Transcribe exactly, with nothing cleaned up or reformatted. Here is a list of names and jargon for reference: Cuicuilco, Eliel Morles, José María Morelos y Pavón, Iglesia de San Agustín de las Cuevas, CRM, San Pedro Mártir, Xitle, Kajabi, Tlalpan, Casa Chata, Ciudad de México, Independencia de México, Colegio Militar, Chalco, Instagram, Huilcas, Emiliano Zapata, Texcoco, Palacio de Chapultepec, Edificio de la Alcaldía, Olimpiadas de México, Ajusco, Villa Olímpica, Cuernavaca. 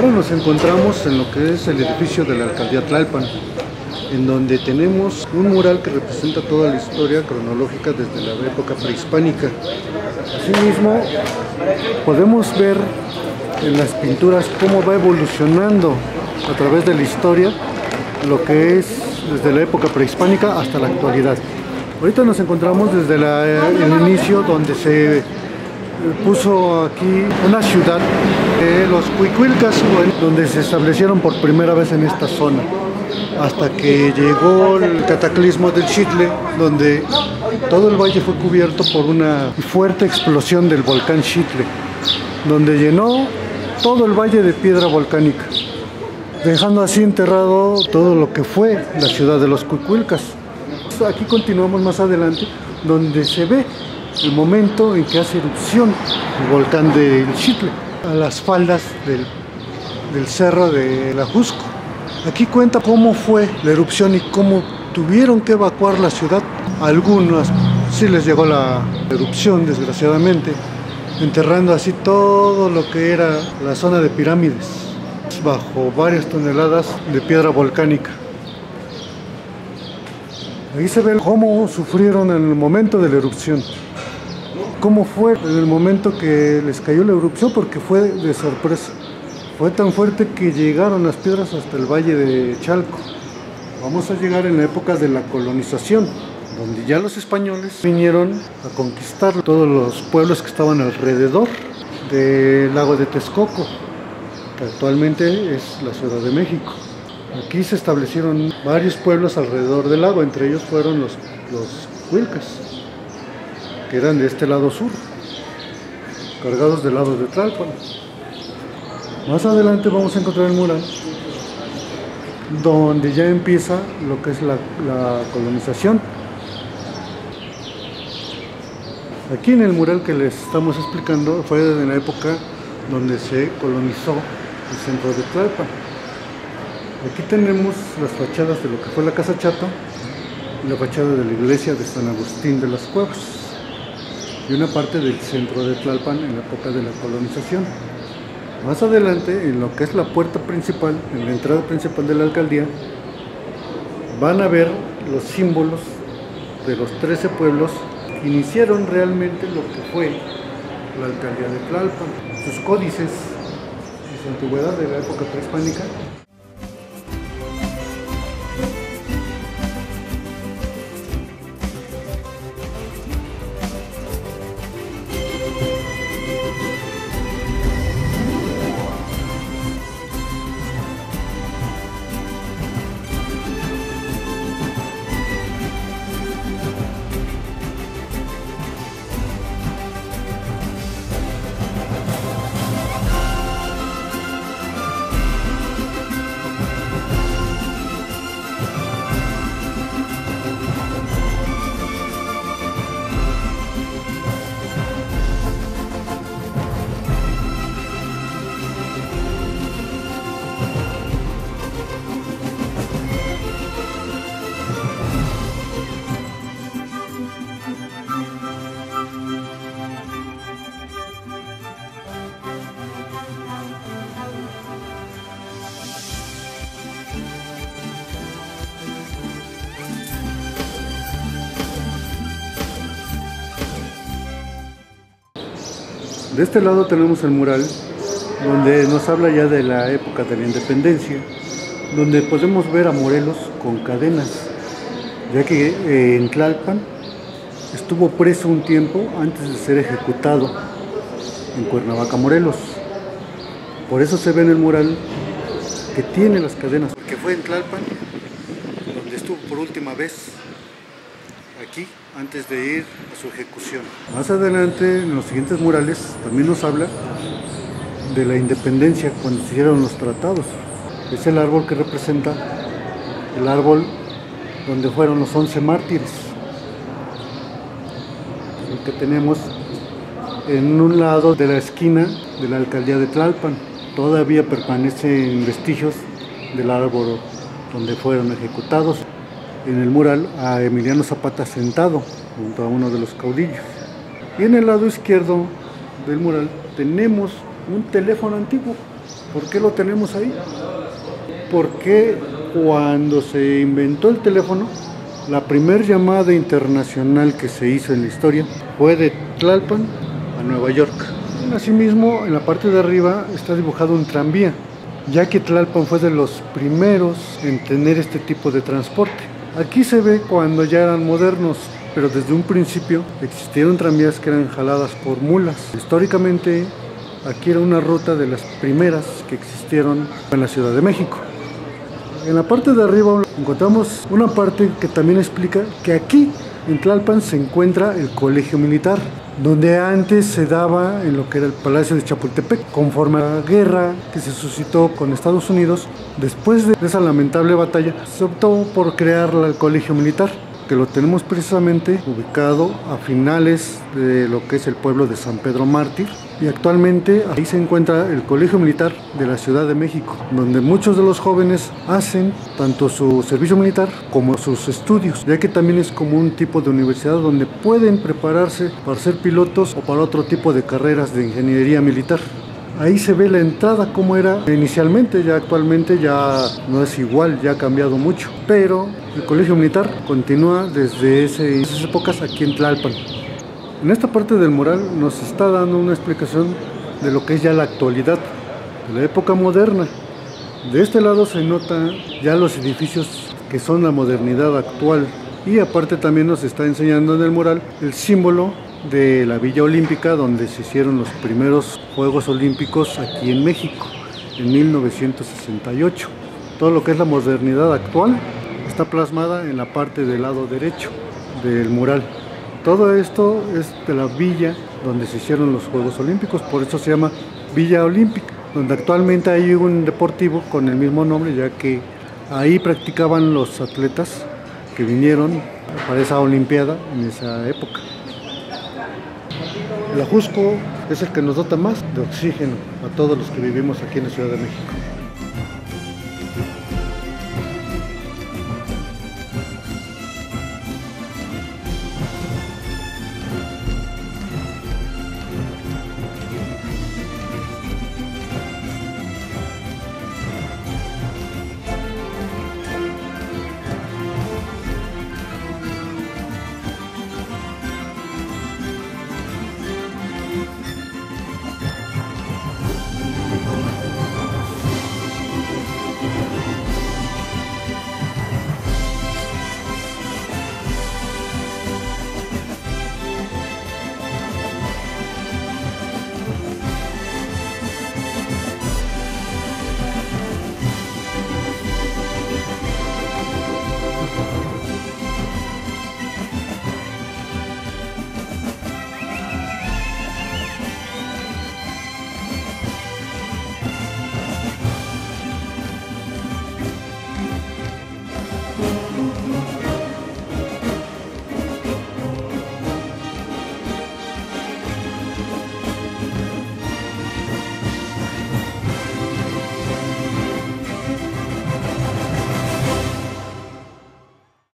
Ahora nos encontramos en lo que es el edificio de la Alcaldía Tlalpan, en donde tenemos un mural que representa toda la historia cronológica desde la época prehispánica. Asimismo, podemos ver en las pinturas cómo va evolucionando a través de la historia lo que es desde la época prehispánica hasta la actualidad. Ahorita nos encontramos desde la, el inicio donde se puso aquí una ciudad de los Cuicuilcas, donde se establecieron por primera vez en esta zona, hasta que llegó el cataclismo del Xitle, donde todo el valle fue cubierto por una fuerte explosión del volcán Xitle, donde llenó todo el valle de piedra volcánica, dejando así enterrado todo lo que fue la ciudad de los Cuicuilcas. Aquí continuamos más adelante, donde se ve el momento en que hace erupción el volcán del Xitle a las faldas del, del cerro del Ajusco. Aquí cuenta cómo fue la erupción y cómo tuvieron que evacuar la ciudad. A algunos sí les llegó la erupción, desgraciadamente, enterrando así todo lo que era la zona de pirámides bajo varias toneladas de piedra volcánica. Ahí se ve cómo sufrieron en el momento de la erupción, cómo fue en el momento que les cayó la erupción, porque fue de sorpresa. Fue tan fuerte que llegaron las piedras hasta el valle de Chalco. Vamos a llegar en la época de la colonización, donde ya los españoles vinieron a conquistar todos los pueblos que estaban alrededor del lago de Texcoco, que actualmente es la Ciudad de México. Aquí se establecieron varios pueblos alrededor del lago, entre ellos fueron los, los Huilcas, que eran de este lado sur, cargados del lado de Tlalpan. Más adelante vamos a encontrar el mural, donde ya empieza lo que es la, la colonización. Aquí en el mural que les estamos explicando fue de la época donde se colonizó el centro de Tlalpan. Aquí tenemos las fachadas de lo que fue la Casa Chata y la fachada de la Iglesia de San Agustín de las Cuevas, y una parte del centro de Tlalpan en la época de la colonización. Más adelante, en lo que es la puerta principal, en la entrada principal de la alcaldía, van a ver los símbolos de los trece pueblos que iniciaron realmente lo que fue la alcaldía de Tlalpan, sus códices y su antigüedad de la época prehispánica. De este lado tenemos el mural, donde nos habla ya de la época de la independencia, donde podemos ver a Morelos con cadenas, ya que eh, en Tlalpan estuvo preso un tiempo antes de ser ejecutado en Cuernavaca, Morelos. Por eso se ve en el mural que tiene las cadenas, porque fue en Tlalpan donde estuvo por última vez, aquí, antes de ir a su ejecución. Más adelante, en los siguientes murales, también nos habla de la independencia, cuando se hicieron los tratados. Es el árbol que representa el árbol donde fueron los once mártires. El que tenemos en un lado de la esquina de la alcaldía de Tlalpan. Todavía permanecen vestigios del árbol donde fueron ejecutados. En el mural a Emiliano Zapata sentado junto a uno de los caudillos. Y en el lado izquierdo del mural tenemos un teléfono antiguo ¿Por qué lo tenemos ahí? Porque cuando se inventó el teléfono, la primera llamada internacional que se hizo en la historia fue de Tlalpan a Nueva York. Asimismo, en la parte de arriba está dibujado un tranvía, ya que Tlalpan fue de los primeros en tener este tipo de transporte. Aquí se ve cuando ya eran modernos, pero desde un principio existieron tranvías que eran jaladas por mulas. Históricamente, aquí era una ruta de las primeras que existieron en la Ciudad de México. En la parte de arriba encontramos una parte que también explica que aquí en Tlalpan se encuentra el Colegio Militar, donde antes se daba en lo que era el Palacio de Chapultepec. Conforme a la guerra que se suscitó con Estados Unidos, después de esa lamentable batalla, se optó por crear el Colegio Militar, que lo tenemos precisamente ubicado a finales de lo que es el pueblo de San Pedro Mártir. Y actualmente ahí se encuentra el Colegio Militar de la Ciudad de México, donde muchos de los jóvenes hacen tanto su servicio militar como sus estudios, ya que también es como un tipo de universidad donde pueden prepararse para ser pilotos o para otro tipo de carreras de ingeniería militar. Ahí se ve la entrada como era inicialmente, ya actualmente ya no es igual, ya ha cambiado mucho. Pero el Colegio Militar continúa desde ese, esas épocas aquí en Tlalpan. En esta parte del mural nos está dando una explicación de lo que es ya la actualidad, de la época moderna. De este lado se notan ya los edificios que son la modernidad actual. Y aparte también nos está enseñando en el mural el símbolo de la Villa Olímpica, donde se hicieron los primeros Juegos Olímpicos aquí en México en mil novecientos sesenta y ocho. Todo lo que es la modernidad actual está plasmada en la parte del lado derecho del mural. Todo esto es de la villa donde se hicieron los Juegos Olímpicos, por eso se llama Villa Olímpica, donde actualmente hay un deportivo con el mismo nombre, ya que ahí practicaban los atletas que vinieron para esa olimpiada en esa época. El Ajusco es el que nos dota más de oxígeno a todos los que vivimos aquí en la Ciudad de México.